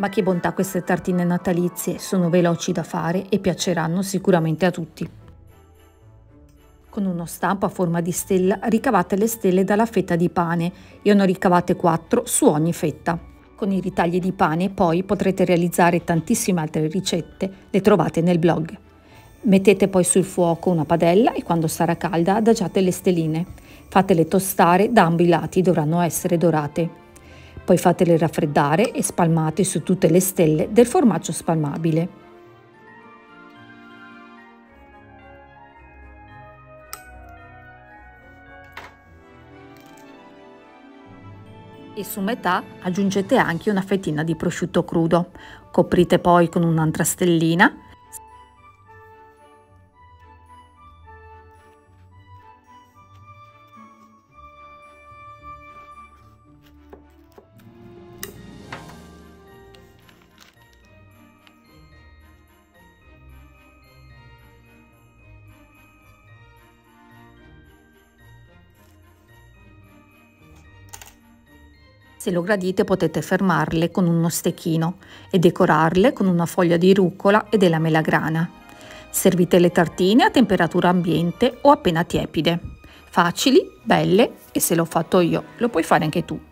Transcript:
Ma che bontà queste tartine natalizie, sono veloci da fare e piaceranno sicuramente a tutti. Con uno stampo a forma di stella ricavate le stelle dalla fetta di pane. Io ne ho ricavate 4 su ogni fetta. Con i ritagli di pane poi potrete realizzare tantissime altre ricette, le trovate nel blog. Mettete poi sul fuoco una padella e quando sarà calda adagiate le stelline. Fatele tostare da ambi i lati, dovranno essere dorate. Poi fatele raffreddare e spalmate su tutte le stelle del formaggio spalmabile. E su metà aggiungete anche una fettina di prosciutto crudo. Coprite poi con un'altra stellina. Se lo gradite potete fermarle con uno stecchino e decorarle con una foglia di rucola e della melagrana. Servite le tartine a temperatura ambiente o appena tiepide. Facili, belle e se l'ho fatto io, lo puoi fare anche tu.